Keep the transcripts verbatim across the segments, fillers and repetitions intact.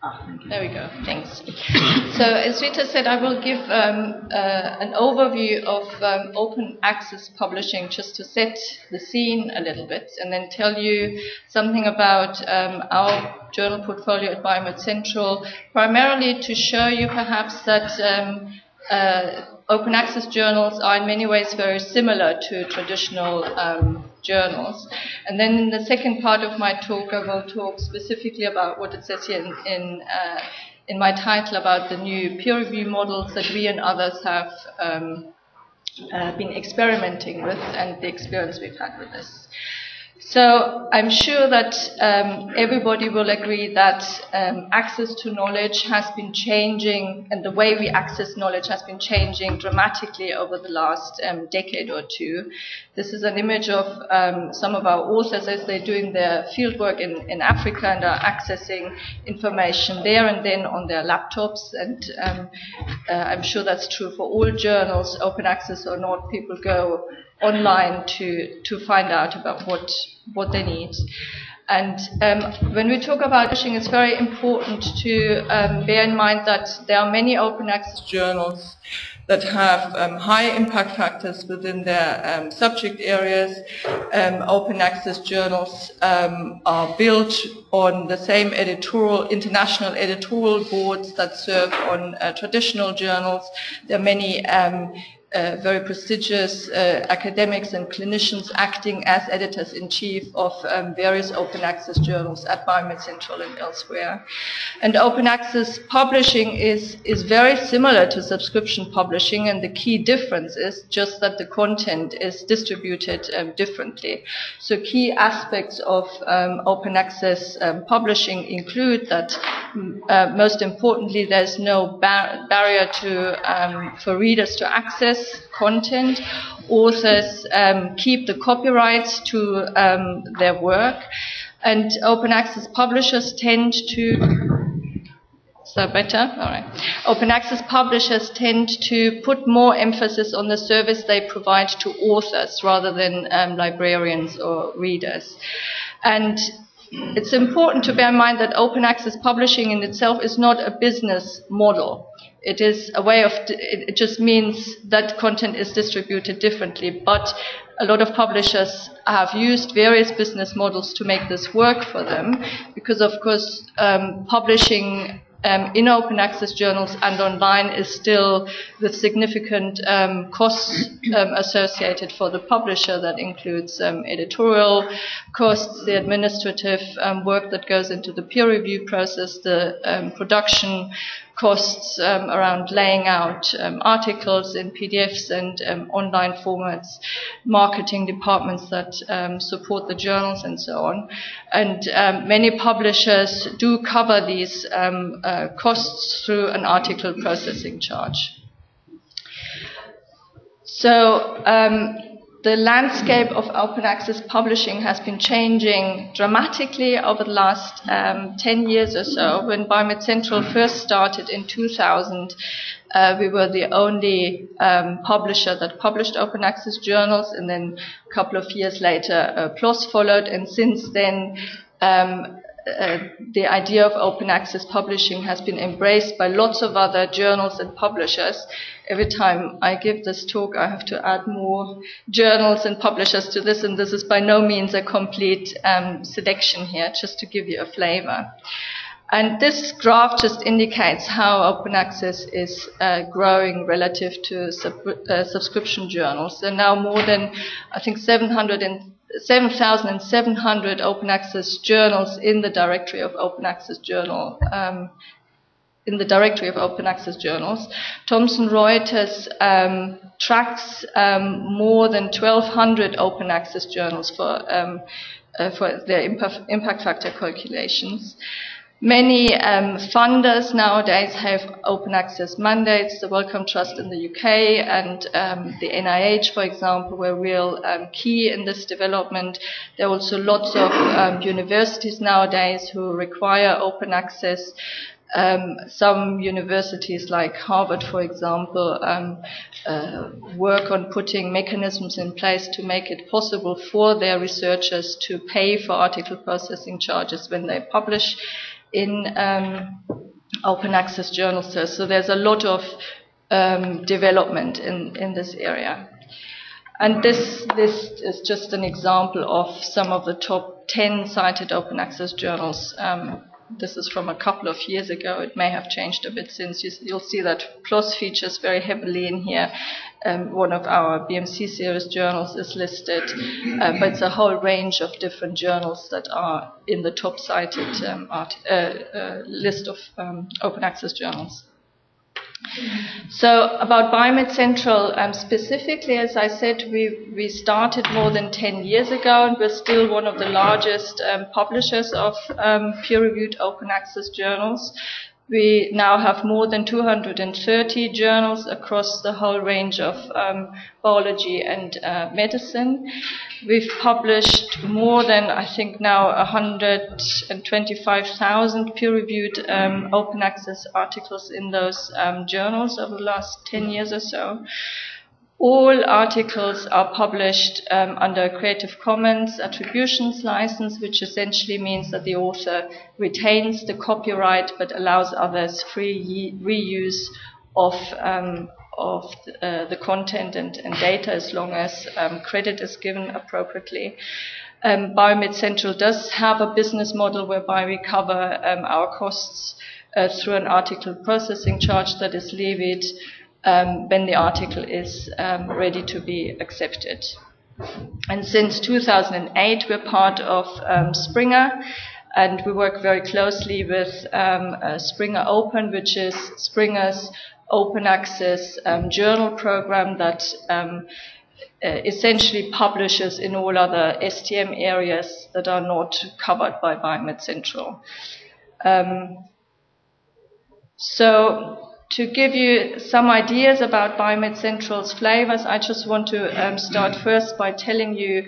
Ah, there we go. Thanks. So, as Rita said, I will give um, uh, an overview of um, open access publishing just to set the scene a little bit, and then tell you something about um, our journal portfolio at Biomed Central, primarily to show you perhaps that um, uh, open access journals are in many ways very similar to traditional um journals. And then in the second part of my talk, I will talk specifically about what it says here in, in, uh, in my title about the new peer review models that we and others have um, uh, been experimenting with and the experience we've had with this. So I'm sure that um, everybody will agree that um, access to knowledge has been changing, and the way we access knowledge has been changing dramatically over the last um, decade or two. This is an image of um, some of our authors as they're doing their fieldwork in, in Africa and are accessing information there and then on their laptops. And um, uh, I'm sure that's true for all journals, open access or not, people go online to to find out about what what they need. And um, when we talk about publishing, it's very important to um, bear in mind that there are many open access journals that have um, high impact factors within their um, subject areas. Um, open access journals um, are built on the same editorial, international editorial boards that serve on uh, traditional journals. There are many um, Uh, very prestigious uh, academics and clinicians acting as editors-in-chief of um, various open access journals at Biomed Central and elsewhere. And open access publishing is, is very similar to subscription publishing, and the key difference is just that the content is distributed um, differently. So key aspects of um, open access um, publishing include that uh, most importantly there's no bar barrier to, um, for readers to access content. Authors um, keep the copyrights to um, their work, and open access publishers tend to So better? All right. Open access publishers tend to put more emphasis on the service they provide to authors rather than um, librarians or readers. And it's important to bear in mind that open access publishing in itself is not a business model. It is a way of, it just means that content is distributed differently, but a lot of publishers have used various business models to make this work for them, because of course um, publishing um, in open access journals and online is still with significant um, costs um, associated for the publisher. That includes um, editorial costs, the administrative um, work that goes into the peer review process, the um, production costs um, around laying out um, articles in P D Fs and um, online formats, marketing departments that um, support the journals and so on. And um, many publishers do cover these um, uh, costs through an article processing charge. So um, the landscape of open access publishing has been changing dramatically over the last um, ten years or so. When Biomed Central first started in two thousand, uh, we were the only um, publisher that published open access journals, and then a couple of years later, uh, PLOS followed, and since then, um, Uh, the idea of open access publishing has been embraced by lots of other journals and publishers. Every time I give this talk, I have to add more journals and publishers to this, and this is by no means a complete um, selection here, just to give you a flavor. And this graph just indicates how open access is uh, growing relative to sub uh, subscription journals. There are now more than, I think, seven thousand seven hundred open access journals in the directory of open access journal um, in the directory of open access journals. Thomson Reuters um, tracks um, more than twelve hundred open access journals for um, uh, for their impact factor calculations. Many um, funders nowadays have open access mandates, the Wellcome Trust in the U K and um, the N I H, for example, were real um, key in this development. There are also lots of um, universities nowadays who require open access. Um, some universities like Harvard, for example, um, uh, work on putting mechanisms in place to make it possible for their researchers to pay for article processing charges when they publish in um, open access journals. So there's a lot of um, development in, in this area. And this, this is just an example of some of the top ten cited open access journals. Um, this is from a couple of years ago. It may have changed a bit since. You, you'll see that PLOS features very heavily in here. Um, one of our B M C series journals is listed, uh, but it's a whole range of different journals that are in the top cited um, art, uh, uh, list of um, open access journals. So about Biomed Central, um, specifically, as I said, we, we started more than ten years ago, and we're still one of the largest um, publishers of um, peer-reviewed open access journals. We now have more than two hundred thirty journals across the whole range of um, biology and uh, medicine. We've published more than, I think now, one hundred twenty-five thousand peer-reviewed um, open access articles in those um, journals over the last ten years or so. All articles are published um, under a Creative Commons Attributions license, which essentially means that the author retains the copyright but allows others free reuse of, um, of the, uh, the content and, and data, as long as um, credit is given appropriately. Um, Biomed Central does have a business model whereby we cover um, our costs uh, through an article processing charge that is levied Um, when the article is um, ready to be accepted. And since two thousand eight, we're part of um, Springer, and we work very closely with um, uh, Springer Open, which is Springer's open access um, journal program that um, uh, essentially publishes in all other S T M areas that are not covered by Biomed Central. Um, so to give you some ideas about Biomed Central's flavors, I just want to um, start first by telling you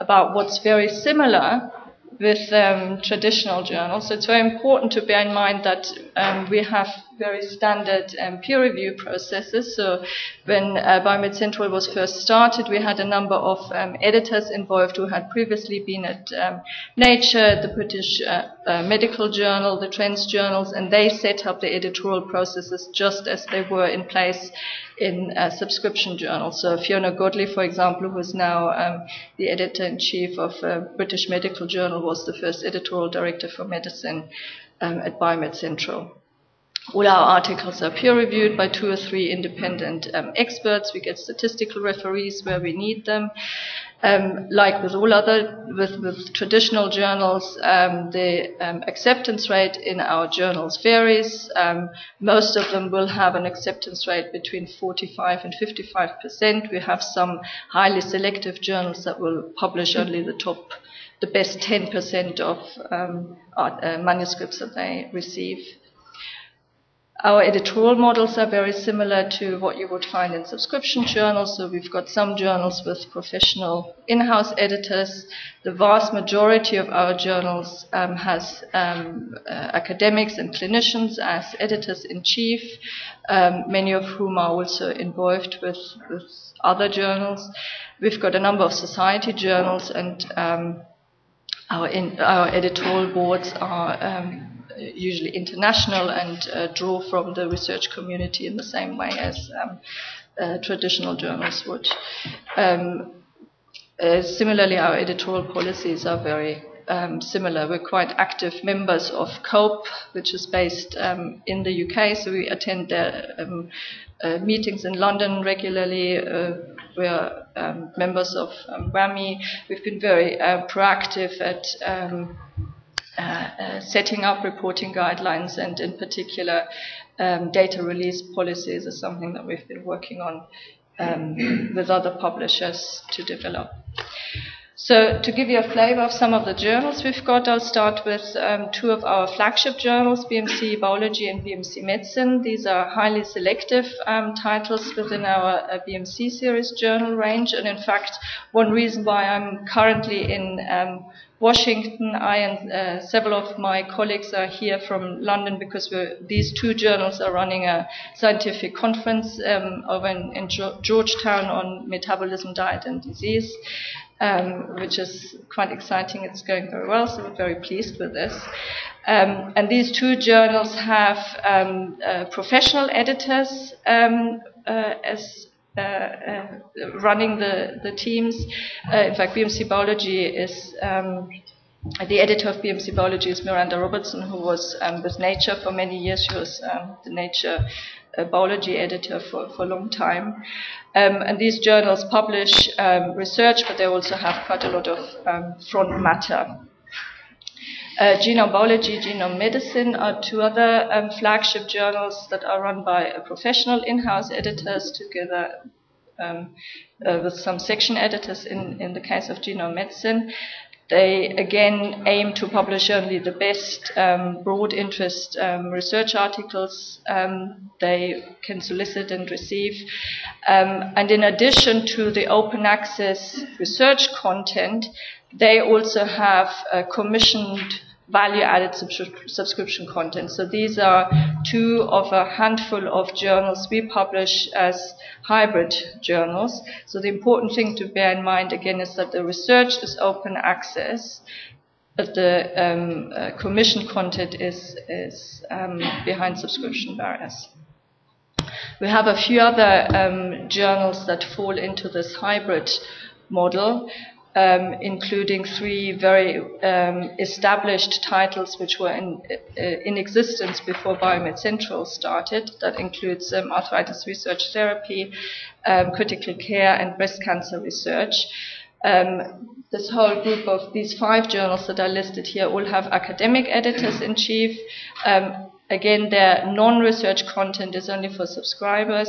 about what's very similar with um, traditional journals. So it's very important to bear in mind that um, we have very standard um, peer review processes. So when uh, Biomed Central was first started, we had a number of um, editors involved who had previously been at um, Nature, the British uh, uh, Medical Journal, the Trends journals, and they set up the editorial processes just as they were in place in uh, subscription journals. So Fiona Godley, for example, who is now um, the editor-in-chief of uh, British Medical Journal, was the first editorial director for medicine um, at Biomed Central. All our articles are peer-reviewed by two or three independent um, experts. We get statistical referees where we need them. Um, like with all other, with, with traditional journals, um, the um, acceptance rate in our journals varies. Um, most of them will have an acceptance rate between forty-five and fifty-five percent. We have some highly selective journals that will publish only the top, the best ten percent of um, art, uh, manuscripts that they receive. Our editorial models are very similar to what you would find in subscription journals. So we've got some journals with professional in-house editors. The vast majority of our journals um, has um, uh, academics and clinicians as editors-in-chief, um, many of whom are also involved with, with other journals. We've got a number of society journals, and um, our, in, our editorial boards are um, usually international and uh, draw from the research community in the same way as um, uh, traditional journals would. Um, uh, similarly, our editorial policies are very um, similar. We're quite active members of COPE, which is based um, in the U K, so we attend their um, uh, meetings in London regularly. Uh, we're um, members of um, WAMI. We've been very uh, proactive at um, Uh, uh, setting up reporting guidelines, and in particular um, data release policies is something that we've been working on um, with other publishers to develop. So to give you a flavor of some of the journals we've got, I'll start with um, two of our flagship journals, B M C Biology and B M C Medicine. These are highly selective um, titles within our uh, B M C series journal range, and in fact one reason why I'm currently in um, Washington, I and uh, several of my colleagues are here from London, because we're, these two journals are running a scientific conference um, over in, in Georgetown on metabolism, diet and disease. um, which is quite exciting. It's going very well, so we're very pleased with this. Um, and these two journals have um, uh, professional editors um, uh, as Uh, uh, running the, the teams. Uh, in fact, B M C Biology is, um, the editor of B M C Biology is Miranda Robertson, who was um, with Nature for many years. She was um, the Nature uh, Biology editor for, for a long time. Um, and these journals publish um, research, but they also have quite a lot of um, front matter. Uh, Genome Biology, Genome Medicine are two other um, flagship journals that are run by uh, professional in-house editors together um, uh, with some section editors in, in the case of Genome Medicine. They again aim to publish only the best um, broad interest um, research articles um, they can solicit and receive. Um, and in addition to the open access research content, they also have uh, commissioned value-added subscri subscription content. So these are two of a handful of journals we publish as hybrid journals. So the important thing to bear in mind, again, is that the research is open access, but the um, uh, commissioned content is, is um, behind subscription barriers. We have a few other um, journals that fall into this hybrid model, Um, including three very um, established titles which were in, uh, in existence before Biomed Central started. That includes um, arthritis research therapy, um, critical care, and breast cancer research. Um, this whole group of these five journals that are listed here all have academic editors-in-chief. Um, Again, their non-research content is only for subscribers,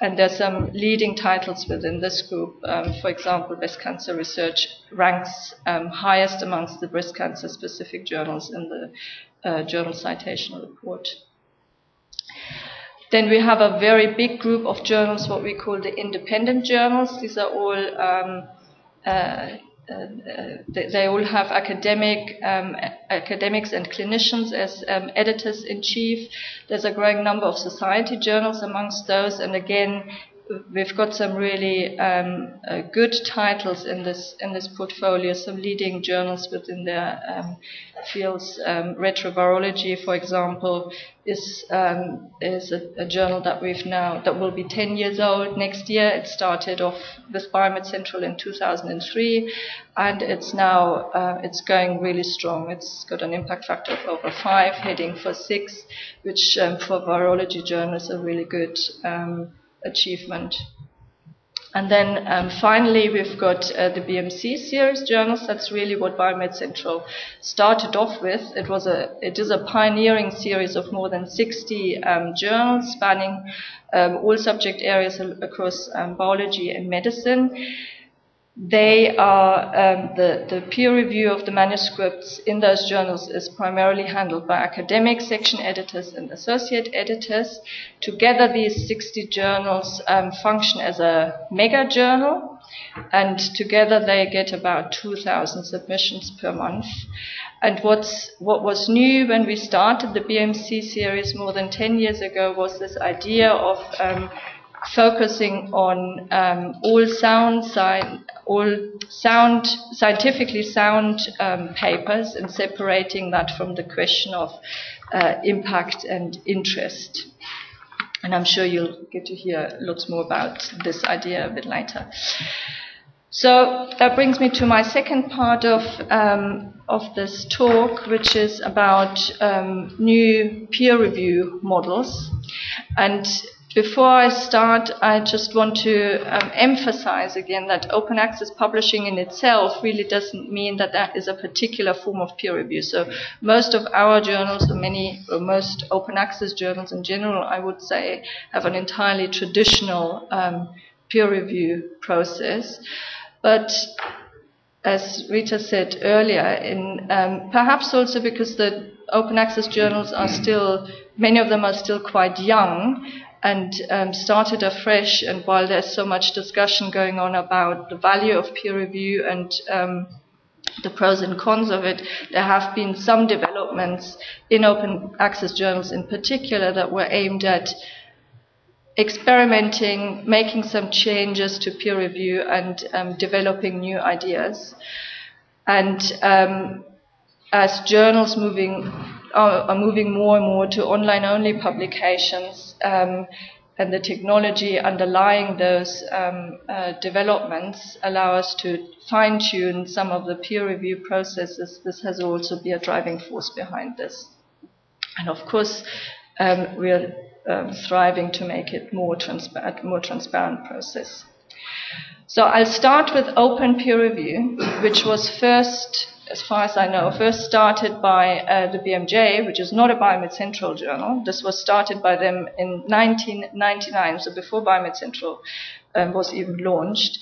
and there's some leading titles within this group. Um, for example, breast cancer research ranks um, highest amongst the breast cancer-specific journals in the uh, journal citation report. Then we have a very big group of journals, what we call the independent journals. These are all um, uh, Uh, they, they all have academic, um, academics and clinicians as um, editors-in-chief. There's a growing number of society journals amongst those, and again, we've got some really um, uh, good titles in this in this portfolio. Some leading journals within their um, fields. Um, Retrovirology, for example, is um, is a, a journal that we've now that will be ten years old next year. It started off with Biomed Central in two thousand three, and it's now uh, it's going really strong. It's got an impact factor of over five, heading for six, which um, for virology journals are really good. Um, achievement. And then um, finally we've got uh, the B M C series journals. That's really what Biomed Central started off with. It was a it is a pioneering series of more than sixty um, journals spanning um, all subject areas across um, biology and medicine. They are um, the, the peer review of the manuscripts in those journals is primarily handled by academic section editors and associate editors. Together, these sixty journals um, function as a mega journal, and together they get about two thousand submissions per month. And what's, what was new when we started the B M C series more than ten years ago was this idea of um, focusing on um, all sound, sci all sound, scientifically sound um, papers, and separating that from the question of uh, impact and interest. And I'm sure you'll get to hear lots more about this idea a bit later. So that brings me to my second part of um, of this talk, which is about um, new peer review models. And before I start, I just want to um, emphasize again that open access publishing in itself really doesn't mean that that is a particular form of peer review. So most of our journals, or many, or most open access journals in general, I would say, have an entirely traditional um, peer review process. But as Rita said earlier, in um, perhaps also because the open access journals are still, many of them are still quite young, and um, started afresh, and while there's so much discussion going on about the value of peer review and um, the pros and cons of it, there have been some developments in open access journals in particular that were aimed at experimenting, making some changes to peer review, and um, developing new ideas. And um, as journals moving uh, are moving more and more to online-only publications, um, and the technology underlying those um, uh, developments allow us to fine-tune some of the peer review processes. This has also been a driving force behind this. And of course, um, we are um, striving to make it more transparent, more transparent process. So I'll start with open peer review, which was first, as far as I know, first started by uh, the B M J, which is not a Biomed Central journal. This was started by them in nineteen ninety-nine, so before Biomed Central um, was even launched.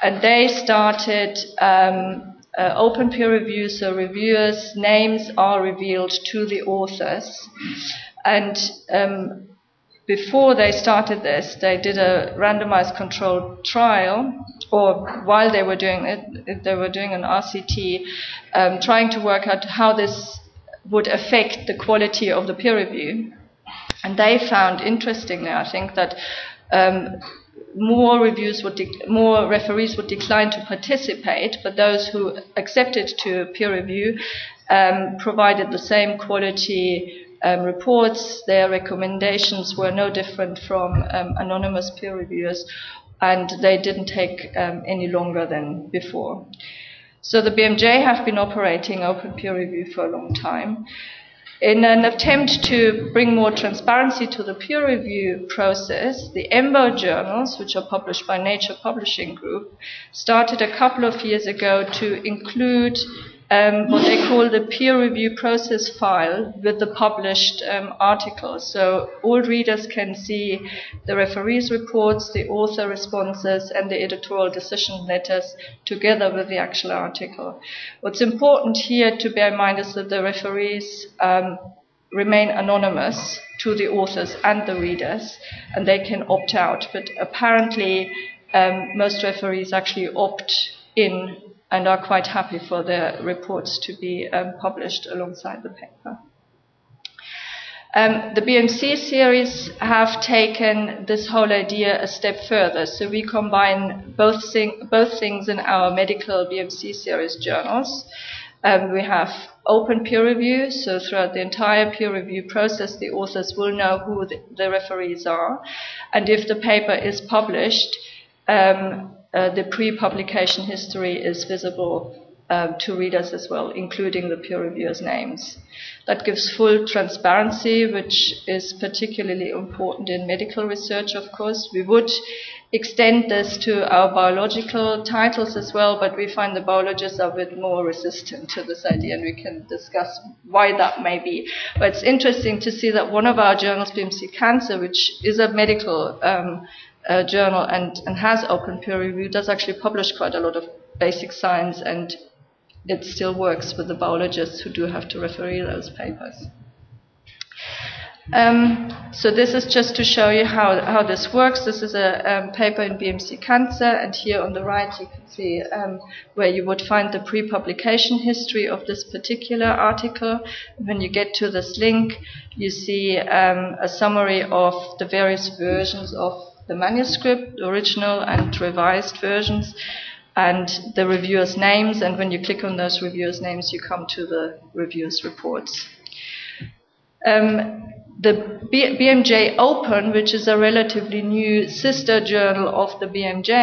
And they started um, uh, open peer review, so reviewers' names are revealed to the authors. And um, before they started this, they did a randomized controlled trial, or while they were doing it, they were doing an R C T, um, trying to work out how this would affect the quality of the peer review. And they found, interestingly, I think, that um, more reviews would more referees would decline to participate, but those who accepted to peer review um, provided the same quality Um, reports. Their recommendations were no different from um, anonymous peer reviewers, and they didn't take um, any longer than before. So the B M J have been operating open peer review for a long time. In an attempt to bring more transparency to the peer review process, the EMBO journals, which are published by Nature Publishing Group, started a couple of years ago to include Um, what they call the peer review process file with the published um, articles. So all readers can see the referees' reports, the author responses, and the editorial decision letters together with the actual article. What's important here to bear in mind is that the referees um, remain anonymous to the authors and the readers, and they can opt out. But apparently, um, most referees actually opt in and are quite happy for their reports to be um, published alongside the paper. Um, the B M C series have taken this whole idea a step further. So we combine both, thing, both things in our medical B M C series journals. Um, we have open peer review, so throughout the entire peer review process, the authors will know who the, the referees are. And if the paper is published, um, Uh, the pre-publication history is visible um, to readers as well, including the peer reviewers' names. That gives full transparency, which is particularly important in medical research, of course. We would extend this to our biological titles as well, but we find the biologists are a bit more resistant to this idea, and we can discuss why that may be. But it's interesting to see that one of our journals, B M C Cancer, which is a medical um, Uh, journal and, and has open peer review, does actually publish quite a lot of basic science, and it still works with the biologists who do have to referee those papers. Um, so this is just to show you how, how this works. This is a um, paper in B M C Cancer, and here on the right you can see um, where you would find the pre-publication history of this particular article. When you get to this link, you see um, a summary of the various versions of the manuscript, original and revised versions, and the reviewers' names, and when you click on those reviewers' names, you come to the reviewers' reports. Um, the B M J Open, which is a relatively new sister journal of the B M J,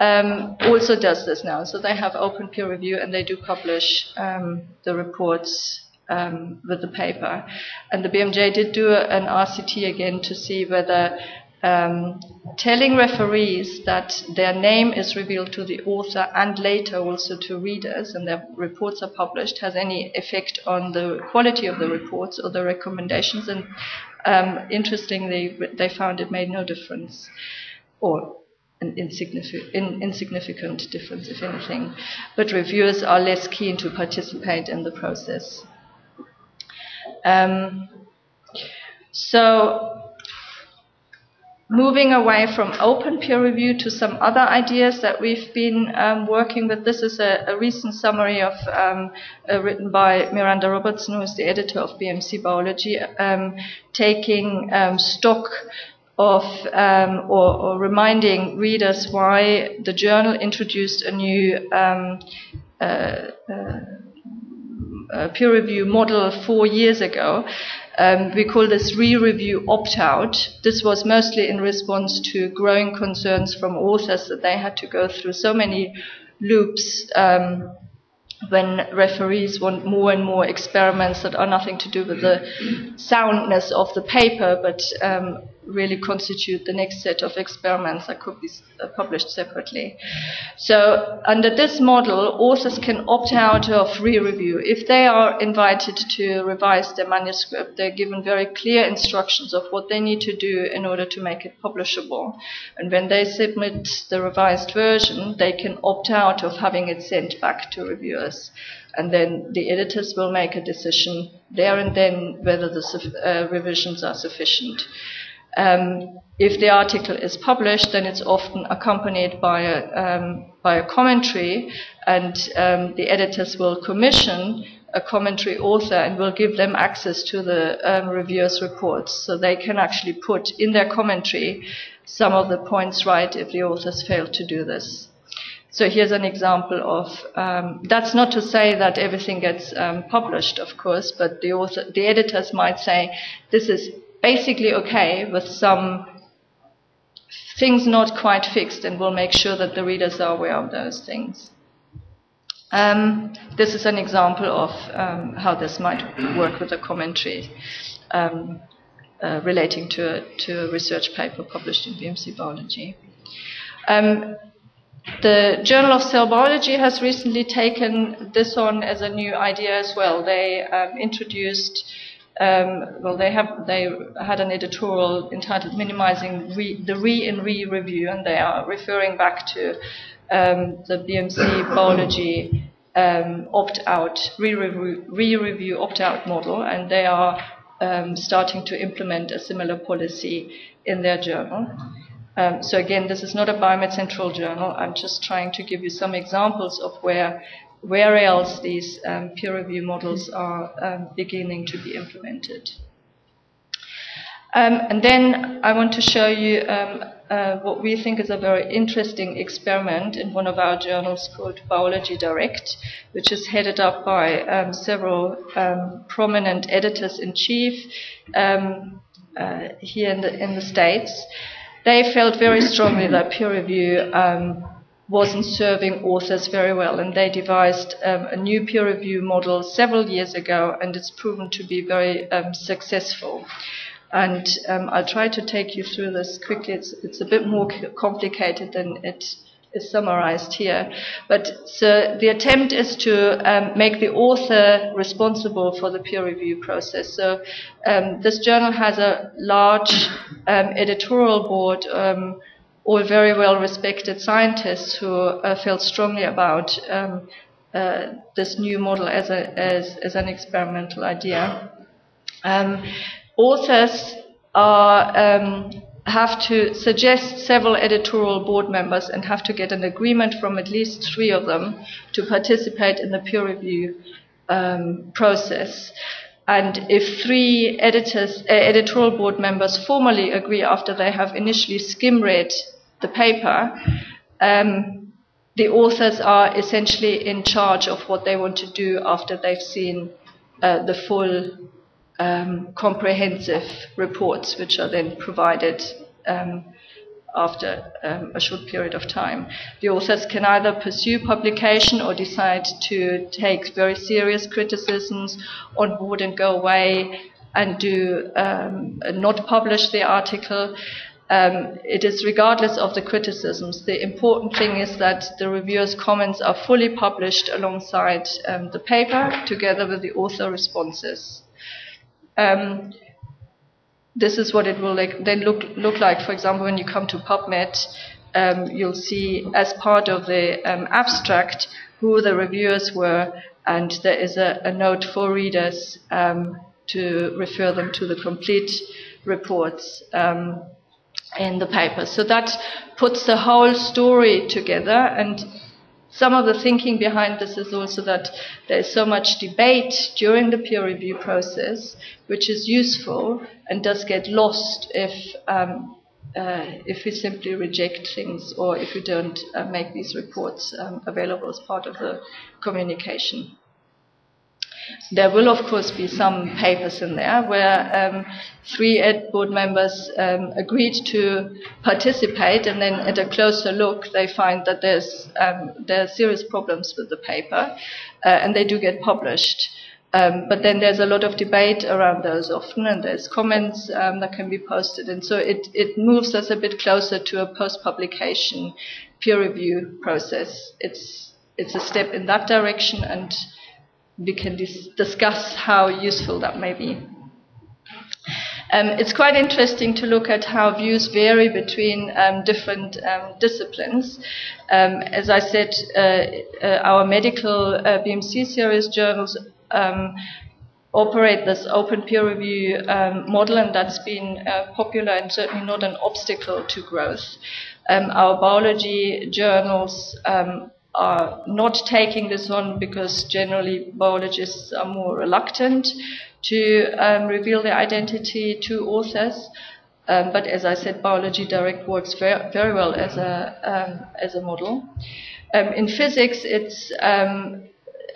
um, also does this now. So they have open peer review, and they do publish um, the reports um, with the paper. And the B M J did do an R C T again to see whether Um, telling referees that their name is revealed to the author and later also to readers, and their reports are published, has any effect on the quality of the reports or the recommendations. And um, interestingly, they found it made no difference, or an insignificant, in, insignificant difference, if anything. But reviewers are less keen to participate in the process. Um, so... Moving away from open peer review to some other ideas that we've been um, working with. This is a, a recent summary of um, uh, written by Miranda Robertson, who is the editor of B M C Biology, um, taking um, stock of um, or, or reminding readers why the journal introduced a new um, uh, uh, uh, peer review model four years ago. Um, we call this re-review opt-out. This was mostly in response to growing concerns from authors that they had to go through so many loops um, when referees want more and more experiments that are nothing to do with the soundness of the paper, but um, really constitute the next set of experiments that could be published separately. So under this model, authors can opt out of re-review. If they are invited to revise their manuscript, they're given very clear instructions of what they need to do in order to make it publishable. And when they submit the revised version, they can opt out of having it sent back to reviewers. And then the editors will make a decision there and then whether the uh, revisions are sufficient. Um, if the article is published, then it's often accompanied by a, um, by a commentary, and um, the editors will commission a commentary author and will give them access to the um, reviewers' reports, so they can actually put in their commentary some of the points right if the authors fail to do this. So here's an example of, um, that's not to say that everything gets um, published, of course, but the, author, the editors might say, this is basically okay with some things not quite fixed, and we'll make sure that the readers are aware of those things. Um, this is an example of um, how this might work with a commentary um, uh, relating to a, to a research paper published in B M C Biology. Um, The Journal of Cell Biology has recently taken this on as a new idea as well. They um, introduced Um, well, they have they had an editorial entitled "Minimizing re, the Re and Re Review," and they are referring back to um, the B M C Biology um, opt-out re-review re-review opt-out model, and they are um, starting to implement a similar policy in their journal. Um, so again, this is not a Biomed Central journal. I'm just trying to give you some examples of where. Where else these um, peer review models are um, beginning to be implemented. Um, and then I want to show you um, uh, what we think is a very interesting experiment in one of our journals called Biology Direct, which is headed up by um, several um, prominent editors-in-chief um, uh, here in the, in the States. They felt very strongly that peer review um, wasn't serving authors very well, and they devised um, a new peer review model several years ago, and it's proven to be very um, successful. And um, I'll try to take you through this quickly. It's, it's a bit more complicated than it is summarized here. But so the attempt is to um, make the author responsible for the peer review process. So um, this journal has a large um, editorial board, um, all very well-respected scientists who uh, felt strongly about um, uh, this new model as, a, as, as an experimental idea. Um, authors are, um, have to suggest several editorial board members and have to get an agreement from at least three of them to participate in the peer review um, process. And if three editors, uh, editorial board members formally agree after they have initially skim-read the paper, um, the authors are essentially in charge of what they want to do after they've seen uh, the full um, comprehensive reports, which are then provided um, after um, a short period of time. The authors can either pursue publication or decide to take very serious criticisms on board and go away and do um, not publish the article. Um, it is regardless of the criticisms. The important thing is that the reviewers' comments are fully published alongside um, the paper, together with the author responses. Um, This is what it will like, then look, look like. For example, when you come to PubMed, um, you'll see as part of the um, abstract who the reviewers were, and there is a, a note for readers um, to refer them to the complete reports um, in the paper. So that puts the whole story together, and some of the thinking behind this is also that there is so much debate during the peer review process, which is useful and does get lost if um, uh, if we simply reject things or if we don't uh, make these reports um, available as part of the communication. There will, of course, be some papers in there where um, three ed board members um, agreed to participate, and then at a closer look, they find that there's um, there are serious problems with the paper, uh, and they do get published. Um, but then there's a lot of debate around those often, and there's comments um, that can be posted, and so it, it moves us a bit closer to a post-publication peer review process. It's it's a step in that direction, and we can dis discuss how useful that may be. Um, it's quite interesting to look at how views vary between um, different um, disciplines. Um, as I said, uh, uh, our medical uh, B M C series journals um, operate this open peer review um, model, and that's been uh, popular and certainly not an obstacle to growth. Um, our biology journals um, are not taking this on because generally biologists are more reluctant to um, reveal their identity to authors. Um, but as I said, Biology Direct works very, very well as a, um, as a model. Um, in physics, it's um,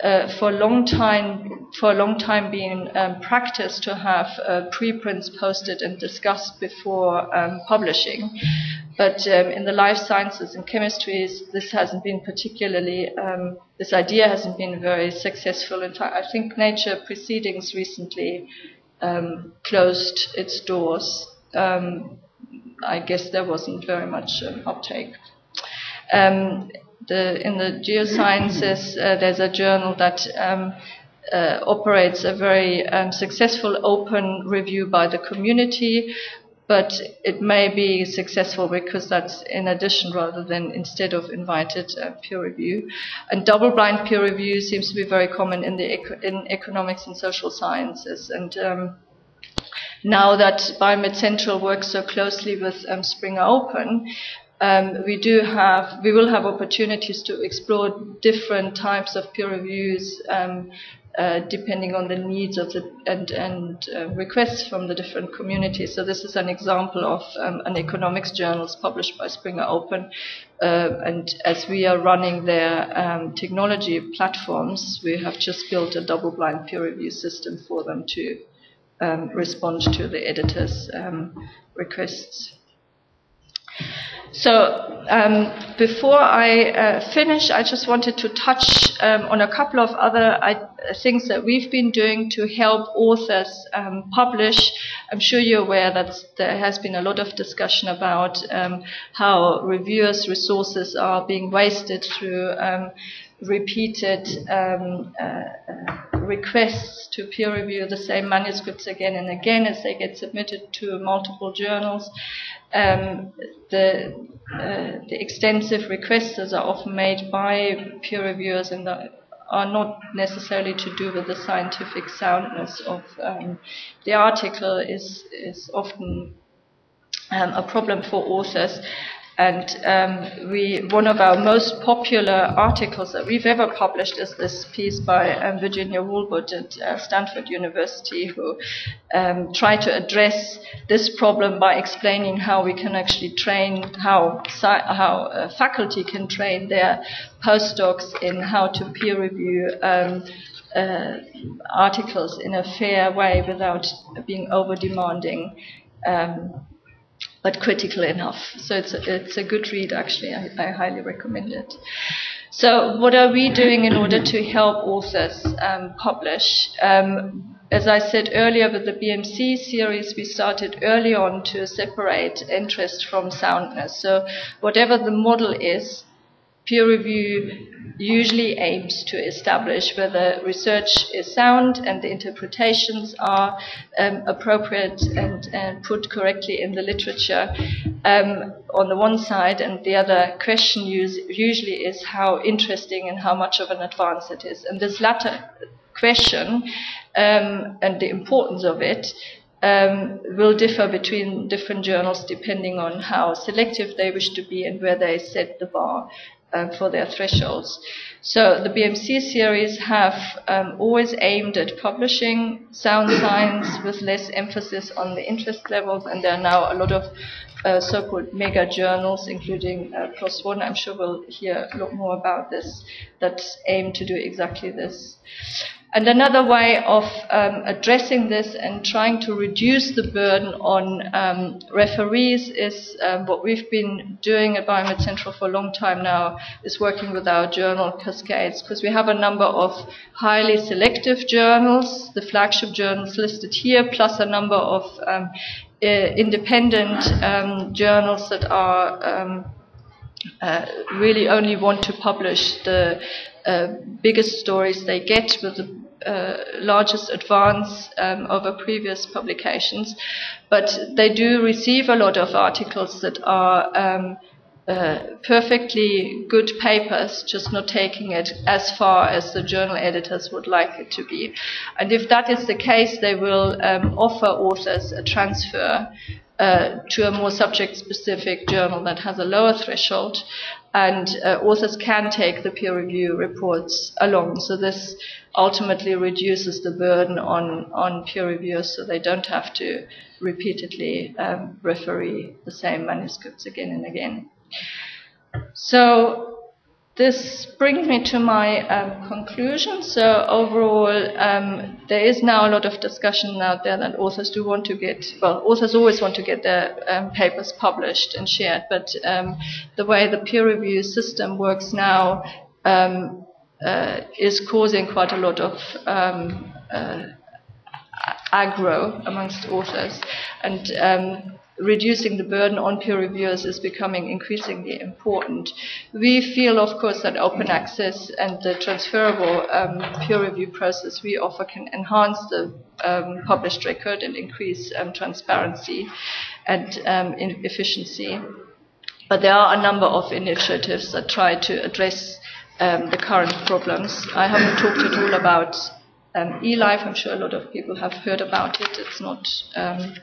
uh, for a long time, for a long time being um, practiced to have uh, preprints posted and discussed before um, publishing. But um, in the life sciences and chemistries, this hasn't been particularly, um, this idea hasn't been very successful. In fact, I think Nature Precedings recently um, closed its doors. Um, I guess there wasn't very much um, uptake. Um, the, in the geosciences, uh, there's a journal that um, uh, operates a very um, successful open review by the community. But it may be successful because that's in addition rather than instead of invited uh, peer review. And double-blind peer review seems to be very common in the eco in economics and social sciences. And um, now that Biomed Central works so closely with um, Springer Open, um, we do have we will have opportunities to explore different types of peer reviews. Um, Uh, depending on the needs of the and, and uh, requests from the different communities. So this is an example of um, an economics journal published by Springer Open. Uh, and as we are running their um, technology platforms, we have just built a double-blind peer review system for them to um, respond to the editors' um, requests. So um, before I uh, finish, I just wanted to touch um, on a couple of other I things that we've been doing to help authors um, publish. I'm sure you're aware that there has been a lot of discussion about um, how reviewers' resources are being wasted through um, repeated um, uh, requests to peer review the same manuscripts again and again as they get submitted to multiple journals. Um, the, uh, the extensive requests that are often made by peer reviewers and the are not necessarily to do with the scientific soundness of um, the article is is often um, a problem for authors. And um, we, one of our most popular articles that we've ever published is this piece by um, Virginia Woolf at uh, Stanford University, who um, tried to address this problem by explaining how we can actually train, how, how uh, faculty can train their postdocs in how to peer review um, uh, articles in a fair way without being over-demanding. Um, but critical enough. So it's a, it's a good read, actually. I, I highly recommend it. So what are we doing in order to help authors um, publish? Um, as I said earlier, with the B M C series, we started early on to separate interest from soundness. So whatever the model is, peer review usually aims to establish whether research is sound and the interpretations are um, appropriate and, and put correctly in the literature um, on the one side, and the other question use usually is how interesting and how much of an advance it is. And this latter question um, and the importance of it Um, will differ between different journals depending on how selective they wish to be and where they set the bar uh, for their thresholds. So the B M C series have um, always aimed at publishing sound science with less emphasis on the interest levels, and there are now a lot of uh, so-called mega journals, including uh, PLOS One. I'm sure we'll hear a lot more about this, that aim to do exactly this. And another way of um, addressing this and trying to reduce the burden on um, referees is um, what we've been doing at Biomed Central for a long time now, is working with our journal cascades, because we have a number of highly selective journals, the flagship journals listed here, plus a number of um, uh, independent um, journals that are um, uh, really only want to publish the Uh, biggest stories they get with the uh, largest advance um, over previous publications, but they do receive a lot of articles that are um, uh, perfectly good papers, just not taking it as far as the journal editors would like it to be. And if that is the case, they will um, offer authors a transfer Uh, to a more subject-specific journal that has a lower threshold, and uh, authors can take the peer review reports along. So this ultimately reduces the burden on, on peer reviewers, so they don't have to repeatedly um, referee the same manuscripts again and again. So this brings me to my um, conclusion. So overall, um, there is now a lot of discussion out there that authors do want to get, well, authors always want to get their um, papers published and shared, but um, the way the peer review system works now um, uh, is causing quite a lot of um, uh, aggro amongst authors. And um, reducing the burden on peer reviewers is becoming increasingly important. We feel, of course, that open access and the transferable um, peer review process we offer can enhance the um, published record and increase um, transparency and um, efficiency. But there are a number of initiatives that try to address um, the current problems. I haven't talked at all about um, eLife. I'm sure a lot of people have heard about it. It's not... Um,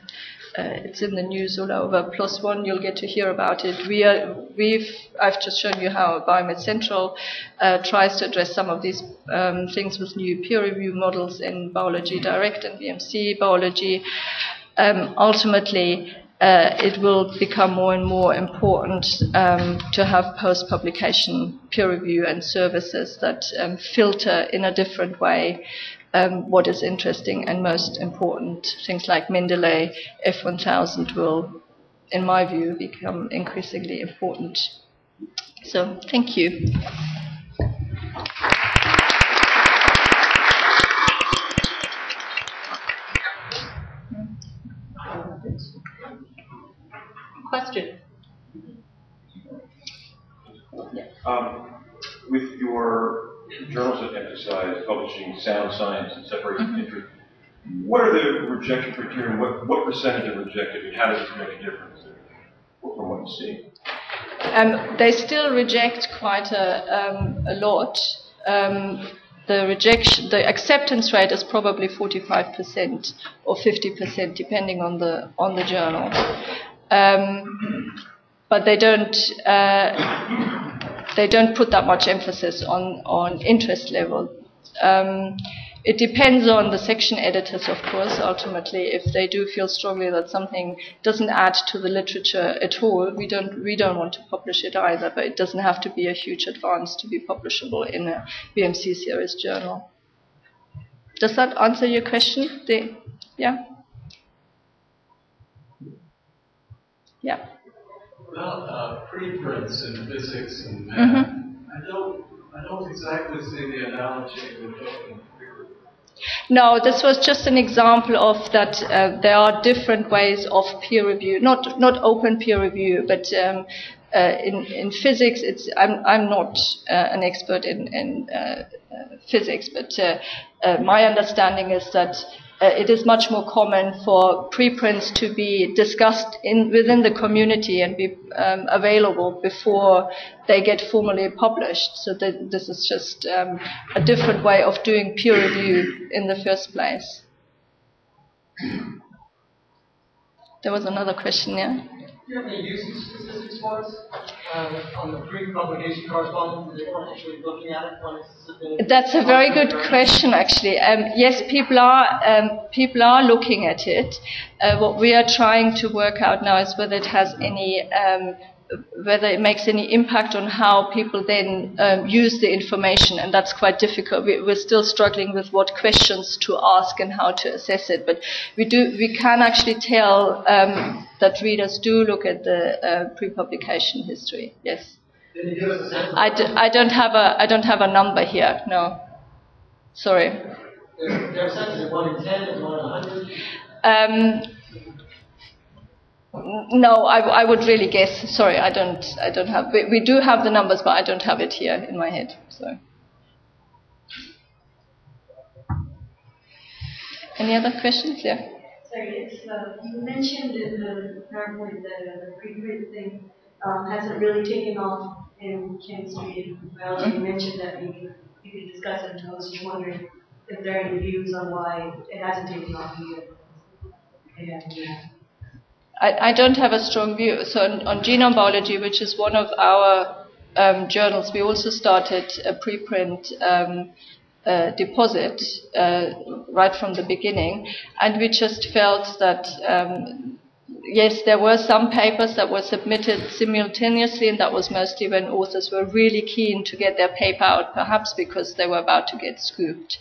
Uh, it's in the news all over. PLOS One, you'll get to hear about it. We are, we've, I've just shown you how Biomed Central uh, tries to address some of these um, things with new peer review models in Biology Direct and B M C Biology. Um, ultimately, uh, it will become more and more important um, to have post-publication peer review and services that um, filter in a different way Um, what is interesting and most important. Things like Mendeley F one thousand will, in my view, become increasingly important. So, thank you. Question? Um, with your journals that emphasize publishing sound science and separating mm-hmm. interest, what are the rejection criteria? What, what percentage are rejected, and how does it make a difference from what you see? Um, they still reject quite a, um, a lot. Um, the rejection, the acceptance rate is probably forty-five percent or fifty percent, depending on the on the journal. Um, but they don't. Uh, They don't put that much emphasis on, on interest level. Um, it depends on the section editors, of course, ultimately. If they do feel strongly that something doesn't add to the literature at all, we don't, we don't want to publish it either, but it doesn't have to be a huge advance to be publishable in a B M C series journal. Does that answer your question? The, yeah? Yeah. Well, uh, preprints in physics and math. Mm-hmm. I don't, I don't exactly see the analogy with open preprints. No, this was just an example of that. Uh, there are different ways of peer review, not not open peer review, but um, uh, in in physics, it's. I'm I'm not uh, an expert in in uh, uh, physics, but uh, uh, my understanding is that. Uh, it is much more common for preprints to be discussed in within the community and be um, available before they get formally published. So that this is just um, a different way of doing peer review in the first place. There was another question, yeah? Do you have any use of statistics wise? um, on the pre-publication correspondence, is anyone actually looking at it when it's submitted? That's a very good question, actually. Um, yes, people are um, people are looking at it. Uh, what we are trying to work out now is whether it has any um, whether it makes any impact on how people then um, use the information, and that's quite difficult. We, we're still struggling with what questions to ask and how to assess it, but we do we can actually tell um, that readers do look at the uh, pre-publication history. Yes. Can you give us a sense? I, d I don't have a I don't have a number here. No, sorry. There's, there's actually one in ten and one in a hundred. Um, No, I, I would really guess. Sorry, I don't. I don't have. We, we do have the numbers, but I don't have it here in my head. So, any other questions? Yeah. Sorry, it's, uh, you mentioned in the PowerPoint that the preprint thing um, hasn't really taken off in chemistry and biology. Mm-hmm. You mentioned that maybe you could discuss it. I was just wondering if there are any views on why it hasn't taken off yet. Yeah. Yeah. I, I don't have a strong view. So on, on genome biology, which is one of our um, journals, we also started a preprint um, uh, deposit uh, right from the beginning, and we just felt that um, yes, there were some papers that were submitted simultaneously, and that was mostly when authors were really keen to get their paper out, perhaps because they were about to get scooped.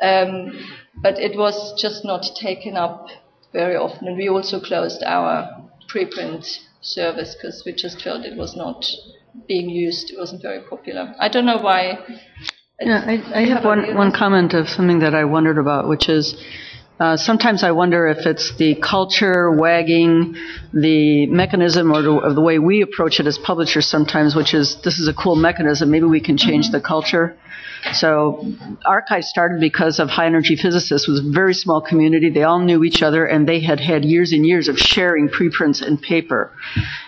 Um, but it was just not taken up very often, and we also closed our preprint service because we just felt it was not being used. It wasn't very popular. I don't know why. Yeah, I, I have one, one comment of something that I wondered about, which is uh, sometimes I wonder if it's the culture wagging the mechanism or the, or the way we approach it as publishers sometimes, which is this is a cool mechanism, maybe we can change mm-hmm. the culture. So archives started because of high energy physicists. It was a very small community. They all knew each other, and they had had years and years of sharing preprints and paper.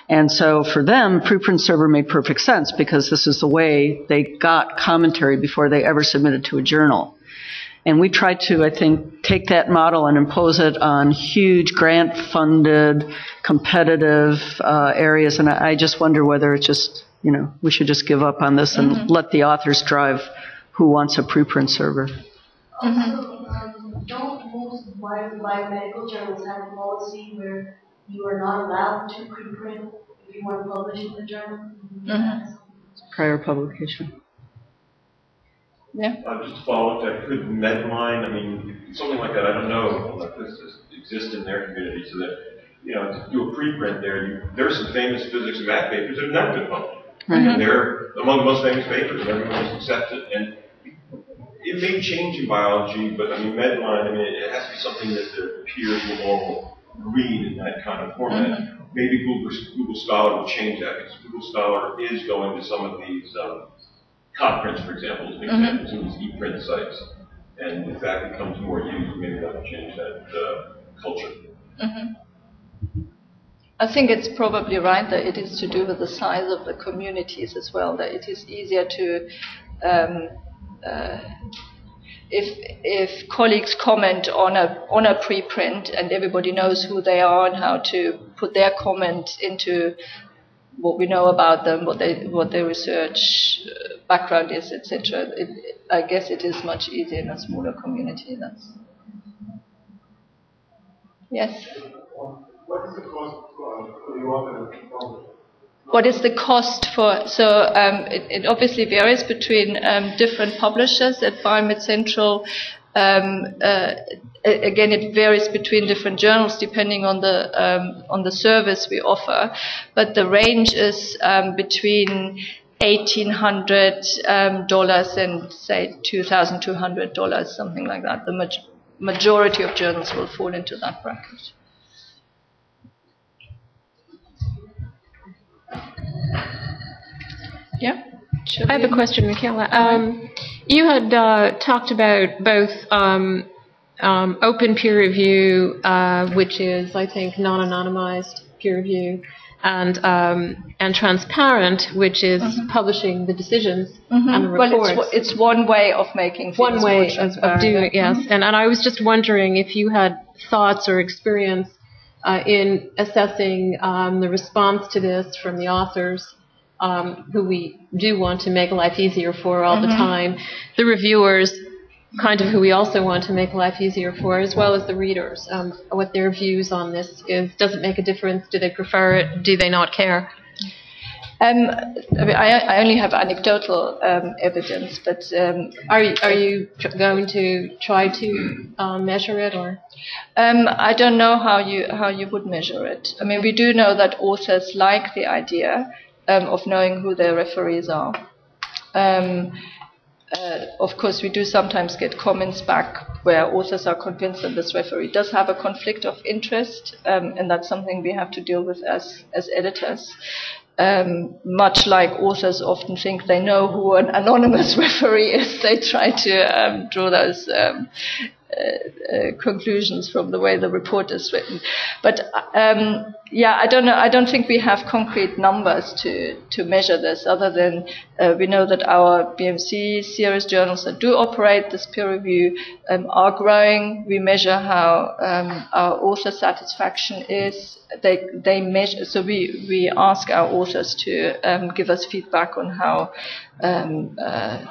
And so for them, preprint server made perfect sense because this is the way they got commentary before they ever submitted to a journal. And we tried to, I think, take that model and impose it on huge grant-funded, competitive uh, areas. And I, I just wonder whether it's just, you know, we should just give up on this and mm-hmm. let the authors drive who wants a preprint server. Mm-hmm. Also, um, don't most biomedical journals have a policy where you are not allowed to preprint if you want to publish in the journal? Mm-hmm. Prior publication. Yeah. Uh, just to follow up, could Medline, I mean, something like that, I don't know if this exists in their community, so that, you know, to do a preprint there, you, there are some famous physics and math papers that have not been published. Mm-hmm. And they're among the most famous papers, everyone has accepted. And it may change in biology, but I mean, Medline, I mean, it has to be something that their peers will all read in that kind of format. Mm-hmm. Maybe Google, Google Scholar will change that, because Google Scholar is going to some of these um, conferences, for example, as an example, some of these e-print sites. And if that becomes more used, maybe that will change that uh, culture. Mm-hmm. I think it's probably right that it is to do with the size of the communities as well, that it is easier to... Um, uh, if if colleagues comment on a on a preprint and everybody knows who they are and how to put their comment into what we know about them, what they what their research background is, et cetera, I guess it is much easier in a smaller community. That's yes. What is the cost for the author? What is the cost for? So um, it, it obviously varies between um, different publishers. At Biomed Central, um, uh, again, it varies between different journals depending on the um, on the service we offer. But the range is um, between eighteen hundred dollars and say two thousand two hundred dollars, something like that. The ma majority of journals will fall into that bracket. Yeah, I have a question, Michaela. Um, you had uh, talked about both um, um, open peer review, uh, which is, I think, non-anonymized peer review, and um, and transparent, which is mm-hmm. publishing the decisions mm-hmm. and the reports. Well, it's, it's one way of making things one way more transparent. Of doing it. Yes, mm-hmm. and and I was just wondering if you had thoughts or experience uh, in assessing um, the response to this from the authors. um, who we do want to make life easier for all mm-hmm. the time, the reviewers, kind of who we also want to make life easier for, as well as the readers, um, what their views on this is. Does it make a difference? Do they prefer it? Do they not care? Um, I, mean, I, I only have anecdotal um, evidence, but um, are, are you going to try to uh, measure it, or? Um, I don't know how you how you would measure it. I mean, we do know that authors like the idea um, of knowing who their referees are. Um, uh, of course, we do sometimes get comments back where authors are convinced that this referee does have a conflict of interest, um, and that's something we have to deal with as as editors. Um, much like authors often think they know who an anonymous referee is, they try to um, draw those um, uh, uh, conclusions from the way the report is written. But um, yeah, I don't know. I don't think we have concrete numbers to to measure this, other than uh, we know that our B M C series journals that do operate this peer review um, are growing. We measure how um, our author satisfaction is. They they measure, so we we ask our authors to um, give us feedback on how um, uh,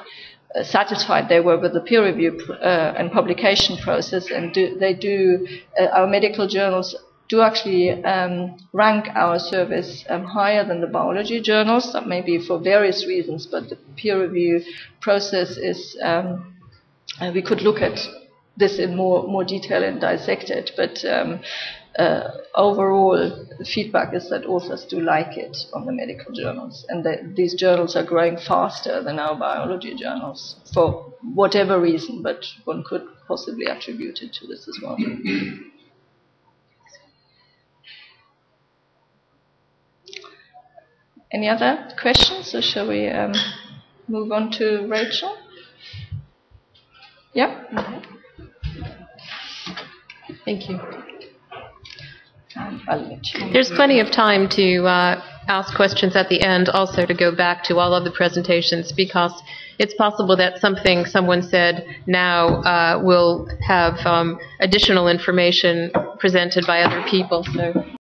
satisfied they were with the peer review uh, and publication process, and do, they do uh, our medical journals do actually um, rank our service um, higher than the biology journals. That may be for various reasons, but the peer review process is um, and we could look at this in more more detail and dissect it, but. Um, Uh, overall, the feedback is that authors do like it on the medical journals, and that these journals are growing faster than our biology journals for whatever reason, but one could possibly attribute it to this as well. Any other questions, or shall we um, move on to Rachel? Yeah? Mm-hmm. Thank you. There's plenty of time to uh, ask questions at the end, also to go back to all of the presentations, because it's possible that something someone said now uh, will have um, additional information presented by other people. So.